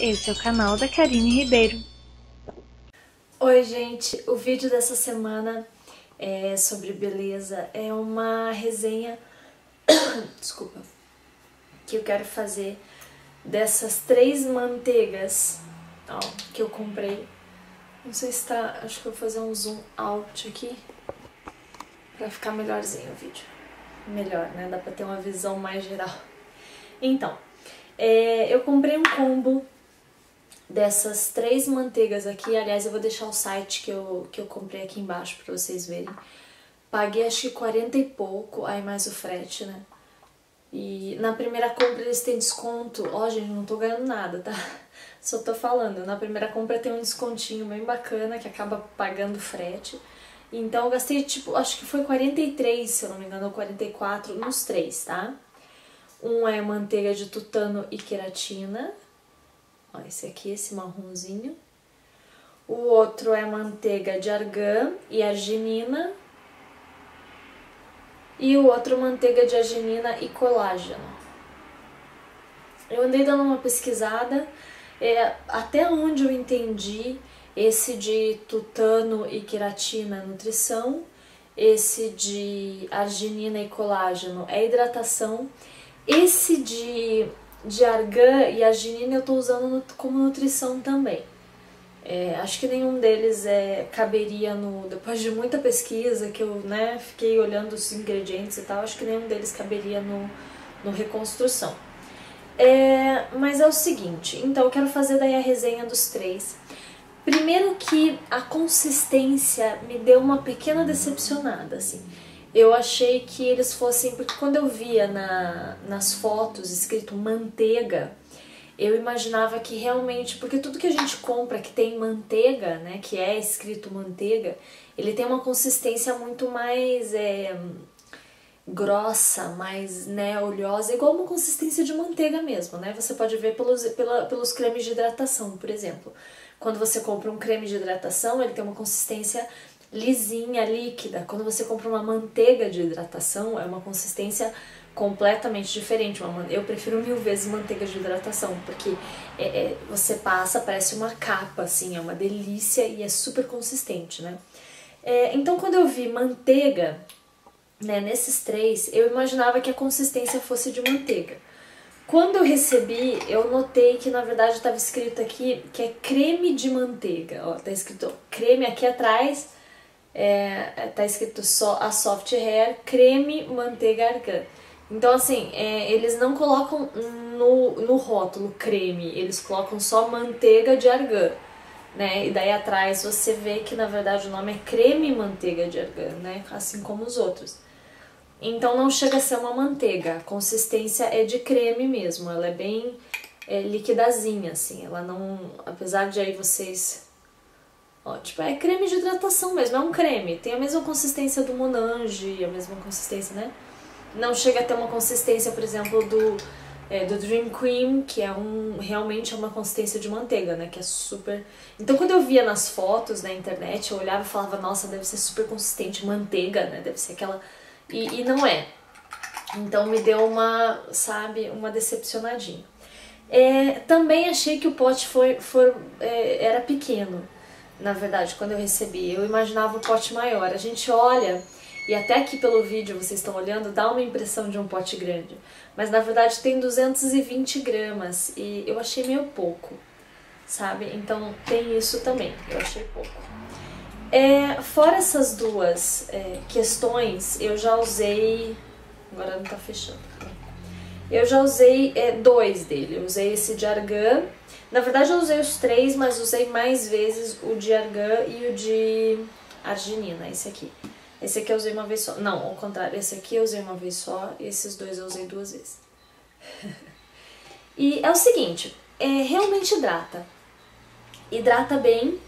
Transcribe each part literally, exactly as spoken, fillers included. Esse é o canal da Karinne Ribeiro. Oi, gente! O vídeo dessa semana é sobre beleza. É uma resenha... Desculpa. Que eu quero fazer dessas três manteigas, ó, que eu comprei. Não sei se tá... Acho que eu vou fazer um zoom out aqui pra ficar melhorzinho o vídeo. Melhor, né? Dá pra ter uma visão mais geral. Então, é, eu comprei um combo dessas três manteigas aqui. Aliás, eu vou deixar o site que eu, que eu comprei aqui embaixo pra vocês verem. Paguei acho que quarenta e pouco, aí mais o frete, né? E na primeira compra eles têm desconto. Ó, gente, não tô ganhando nada, tá? Só tô falando. Na primeira compra tem um descontinho bem bacana que acaba pagando frete. Então eu gastei, tipo, acho que foi quarenta e três, se eu não me engano, ou quarenta e quatro, nos três, tá? Um é manteiga de tutano e queratina. Ó, esse aqui, esse marronzinho. O outro é manteiga de argan e arginina. E o outro, manteiga de arginina e colágeno. Eu andei dando uma pesquisada. É, até onde eu entendi, esse de tutano e queratina é nutrição. Esse de arginina e colágeno é hidratação. Esse de... de argan e arginina eu tô usando como nutrição também. É, acho que nenhum deles é, caberia no... Depois de muita pesquisa que eu, né, fiquei olhando os ingredientes e tal, acho que nenhum deles caberia no, no reconstrução. É, mas é o seguinte, então eu quero fazer daí a resenha dos três. Primeiro que a consistência me deu uma pequena decepcionada, assim. Eu achei que eles fossem... Porque quando eu via na, nas fotos escrito manteiga, eu imaginava que realmente... Porque tudo que a gente compra que tem manteiga, né, que é escrito manteiga, ele tem uma consistência muito mais é, grossa, mais, né, oleosa, igual uma consistência de manteiga mesmo, né? Você pode ver pelos, pela, pelos cremes de hidratação, por exemplo. Quando você compra um creme de hidratação, ele tem uma consistência... lisinha, líquida. Quando você compra uma manteiga de hidratação, é uma consistência completamente diferente. Eu prefiro mil vezes manteiga de hidratação, porque é, é, você passa, parece uma capa, assim, é uma delícia e é super consistente, né? É, então, quando eu vi manteiga, né, nesses três, eu imaginava que a consistência fosse de manteiga. Quando eu recebi, eu notei que, na verdade, estava escrito aqui que é creme de manteiga. Ó, tá escrito creme aqui atrás. É, tá escrito só a Soft Hair, creme, manteiga, argan. Então, assim, é, eles não colocam no, no rótulo creme, eles colocam só manteiga de argan, né? E daí atrás você vê que, na verdade, o nome é creme manteiga de argan, né? Assim como os outros. Então não chega a ser uma manteiga, a consistência é de creme mesmo, ela é bem é, liquidazinha, assim. Ela não... Apesar de aí vocês... Ó, tipo, é creme de hidratação mesmo, é um creme. Tem a mesma consistência do Monange, a mesma consistência, né? Não chega a ter uma consistência, por exemplo, do, é, do Dream Cream, que é um, realmente é uma consistência de manteiga, né? Que é super... Então, quando eu via nas fotos na internet, eu olhava e falava, nossa, deve ser super consistente, manteiga, né? Deve ser aquela... E, e não é. Então, me deu uma, sabe, uma decepcionadinha. É, também achei que o pote foi, foi, é, era pequeno. Na verdade, quando eu recebi, eu imaginava um pote maior. A gente olha, e até aqui pelo vídeo vocês estão olhando, dá uma impressão de um pote grande. Mas na verdade tem duzentos e vinte gramas e eu achei meio pouco, sabe? Então tem isso também, eu achei pouco. É, fora essas duas é, questões, eu já usei... Agora não tá fechando. Eu já usei é, dois dele. Eu usei esse de argan. Na verdade eu usei os três, mas usei mais vezes o de argan e o de arginina, esse aqui. Esse aqui eu usei uma vez só. Não, ao contrário, esse aqui eu usei uma vez só e esses dois eu usei duas vezes. E é o seguinte, é, realmente hidrata. Hidrata bem,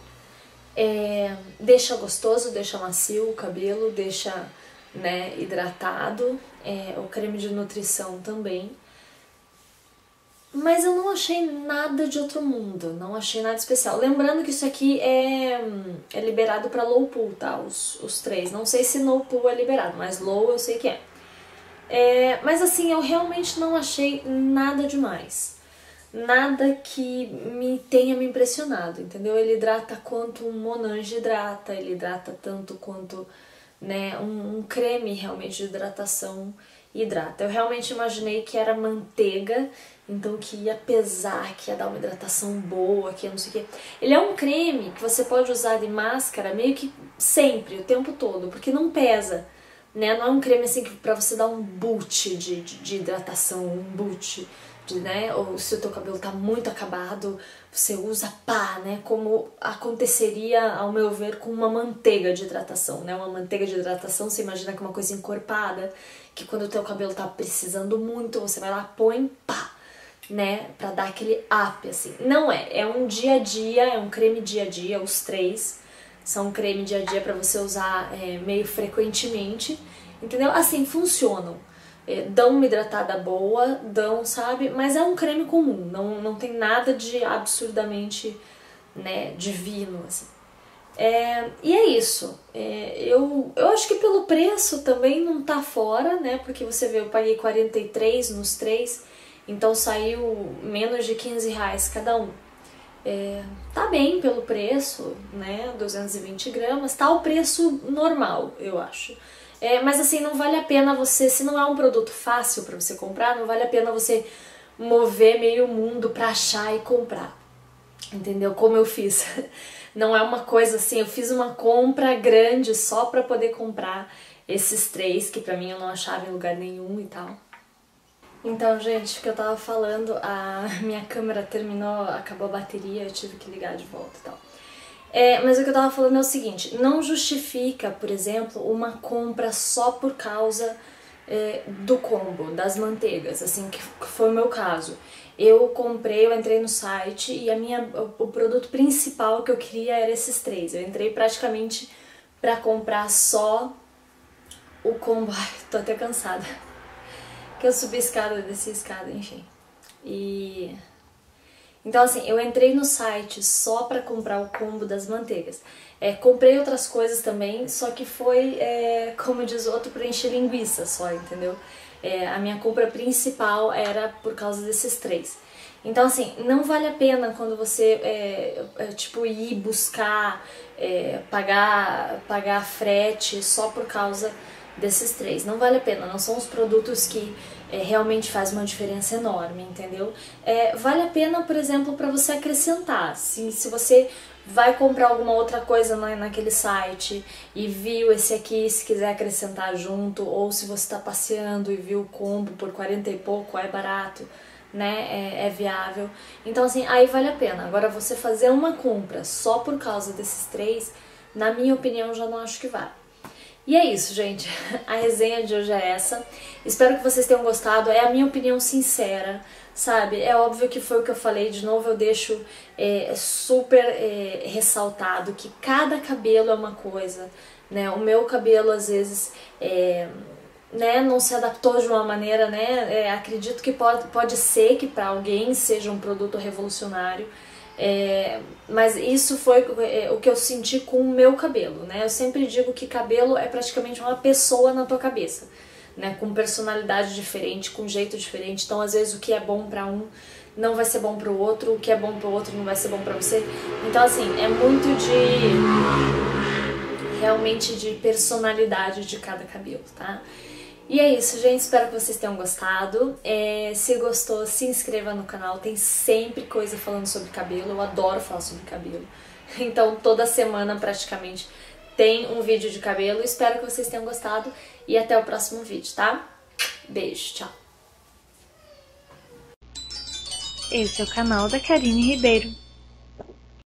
é, deixa gostoso, deixa macio o cabelo, deixa, né, hidratado. É, o creme de nutrição também. Mas eu não achei nada de outro mundo, não achei nada especial. Lembrando que isso aqui é, é liberado pra low-poo, tá? Os, os três. Não sei se no-poo é liberado, mas low eu sei que é. É. Mas assim, eu realmente não achei nada demais. nada que me tenha me impressionado, entendeu? Ele hidrata quanto um Monange hidrata, ele hidrata tanto quanto, né, um, um creme realmente de hidratação hidrata. Eu realmente imaginei que era manteiga, então que ia pesar, que ia dar uma hidratação boa, que ia não sei o quê. Ele é um creme que você pode usar de máscara meio que sempre, o tempo todo, porque não pesa, né? Não é um creme assim que pra você dar um boot de, de, de hidratação, um boot... De, né, ou se o teu cabelo tá muito acabado, você usa pá, né, como aconteceria, ao meu ver, com uma manteiga de hidratação, né, uma manteiga de hidratação, você imagina que é uma coisa encorpada, que quando o teu cabelo tá precisando muito, você vai lá, põe, pá, né, pra dar aquele up, assim. Não é, é um dia a dia, é um creme dia a dia, os três são um creme dia a dia pra você usar é, meio frequentemente, entendeu? Assim, funcionam. Dão uma hidratada boa, dão, sabe? Mas é um creme comum, não, não tem nada de absurdamente, né, divino, assim. É, e é isso. É, eu, eu acho que pelo preço também não tá fora, né? Porque você vê, eu paguei quarenta e três nos três, então saiu menos de quinze reais cada um. É, tá bem pelo preço, né? duzentos e vinte gramas, tá o preço normal, eu acho. É, mas assim, não vale a pena você, se não é um produto fácil pra você comprar, não vale a pena você mover meio mundo pra achar e comprar, entendeu? Como eu fiz. Não é uma coisa assim, eu fiz uma compra grande só pra poder comprar esses três, que pra mim eu não achava em lugar nenhum e tal. Então, gente, o que eu tava falando, a minha câmera terminou, acabou a bateria, eu tive que ligar de volta e tal. É, mas o que eu tava falando é o seguinte, não justifica, por exemplo, uma compra só por causa é, do combo, das manteigas, assim, que foi o meu caso. Eu comprei, eu entrei no site e a minha, o produto principal que eu queria era esses três. Eu entrei praticamente pra comprar só o combo. Ai, tô até cansada. Que eu subi a escada, eu desci a escada, enfim. E... Então, assim, eu entrei no site só pra comprar o combo das manteigas. É, comprei outras coisas também, só que foi, é, como diz outro, pra encher linguiça só, entendeu? É, a minha compra principal era por causa desses três. Então, assim, não vale a pena quando você, é, é, tipo, ir buscar, é, pagar, pagar frete só por causa desses três. Não vale a pena, não são os produtos que... É, realmente faz uma diferença enorme, entendeu? É, vale a pena, por exemplo, para você acrescentar. Se, se você vai comprar alguma outra coisa na, naquele site e viu esse aqui, se quiser acrescentar junto, ou se você está passeando e viu o combo por quarenta e pouco, é barato, né? É, é viável. Então, assim, aí vale a pena. Agora, você fazer uma compra só por causa desses três, na minha opinião, já não acho que vale. E é isso, gente. A resenha de hoje é essa. Espero que vocês tenham gostado. É a minha opinião sincera, sabe? É óbvio que foi o que eu falei. De novo, eu deixo é, super é, ressaltado que cada cabelo é uma coisa, né? O meu cabelo, às vezes, é, né, não se adaptou de uma maneira, né? É, acredito que pode, pode ser que para alguém seja um produto revolucionário. É, mas isso foi o que eu senti com o meu cabelo, né? Eu sempre digo que cabelo é praticamente uma pessoa na tua cabeça, né? Com personalidade diferente, com jeito diferente. Então, às vezes, o que é bom pra um não vai ser bom pro outro, o que é bom pro outro não vai ser bom pra você. Então, assim, é muito de... realmente de personalidade de cada cabelo, tá? E é isso, gente. Espero que vocês tenham gostado. É, se gostou, se inscreva no canal. Tem sempre coisa falando sobre cabelo. Eu adoro falar sobre cabelo. Então, toda semana, praticamente, tem um vídeo de cabelo. Espero que vocês tenham gostado. E até o próximo vídeo, tá? Beijo, tchau. Esse é o canal da Karinne Ribeiro.